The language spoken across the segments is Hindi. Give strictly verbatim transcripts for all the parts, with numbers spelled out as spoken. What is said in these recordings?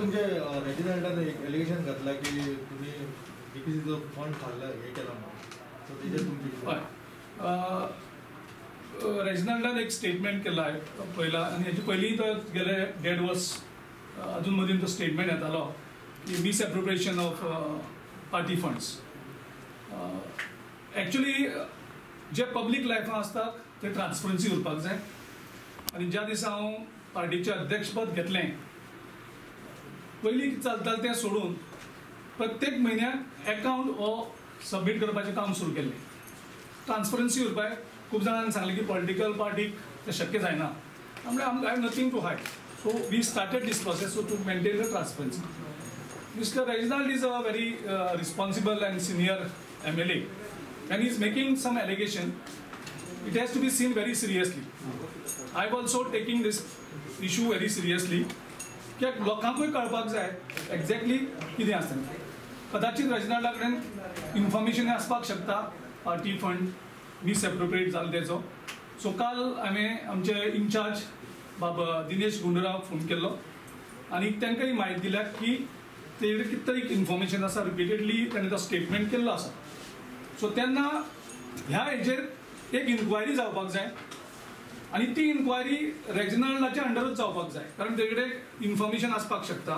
तुमचे रेजिनाल्डान एक एलिगेशन घातला की तुम्ही बीपीसीचो फंड खाल्ला हे केला सो तेजे तुमची रेजिनाल्डान एक स्टेटमेंट केला पहिला आणि याची पहिली तर गेले डेड वर्स अजून मधील तो स्टेटमेंट येतालो की misappropriation of party funds actually जे पब्लिक लायफान आसता ते ट्रान्सपरन्सी उरपाक जाय आणि ज्या दिसा हांव पार्टीचे अध्यक्षपद घेतले पैली चलता ते सोडून प्रत्येक महिन्याक अकाउंट हो सबमीट करपाचें काम सुरू केल्लें ट्रान्सपरन्सी उरपाक खूब जाणांनी सांगलें की पॉलिटिकल पार्टीक तें शक्य जायना आमकां I have nothing to hide so we started this process so to maintain the transparency mister Reginald is a very responsible and senior M L A and he is making some allegation. It has to be seen very seriously. I am also taking this issue very seriously. क्या लोकांको कळपाक जाय एक्जॅक्टली कितें आसा कदाचित रेजिनाल्डा कडेन इन्फॉर्मेशन आसपाक शकता पार्टी फंड मिसएप्रोप्रिएट जाल्लो तेजो सो काल हांवें आमचे इन्चार्ज बाबा दिनेश गुंडूराक फोन केल्लो आनी तांकांय म्हायती दिल्या की तेजेर कितें तरी इन्फॉर्मेशन आसा रिपीटेडली ताणें तो स्टेटमेंट केल्लो आसा सो तेन्ना ह्या हेजेर एक इन्क्वायरी जावपाक जाय आनी ती इन्क्वायरी रेजिनाल्डाच्या अंडरूच जावपाक जाय कारण तेजे कडेन इन्फॉर्मेशन आसपाक शकता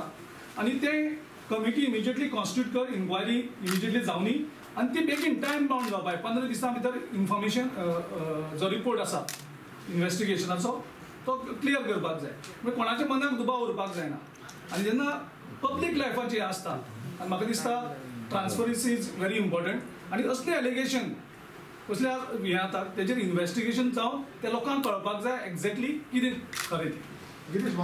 आनी ते कमिटी इमिजिएटली कॉन्स्टिट्यूट कर इन्क्वायरी इमिजिएटली जावनी आनी ती बेगीन टायम बाउंड जावपा जाय पंदरा दिसां भितर इन्फॉर्मेशन जो रिपोर्ट आसा इन्वेस्टिगेशनाचो तो क्लियर करपाक जाय म्हणजे कोणाच्या मनाक दुबाव उरपाक जायना आनी जेन्ना पब्लीक लायफाचें हें आसता आनी म्हाका दिसता ट्रान्सपरन्सी इज वेरी इम्पॉर्टंट आणि असले एलिगेशन कसल्या हे आता त्याचे इन्व्हेस्टिगेशन जावं त्या लोकांक कळपाक जाय एक्झॅक्टली कितें खरें तें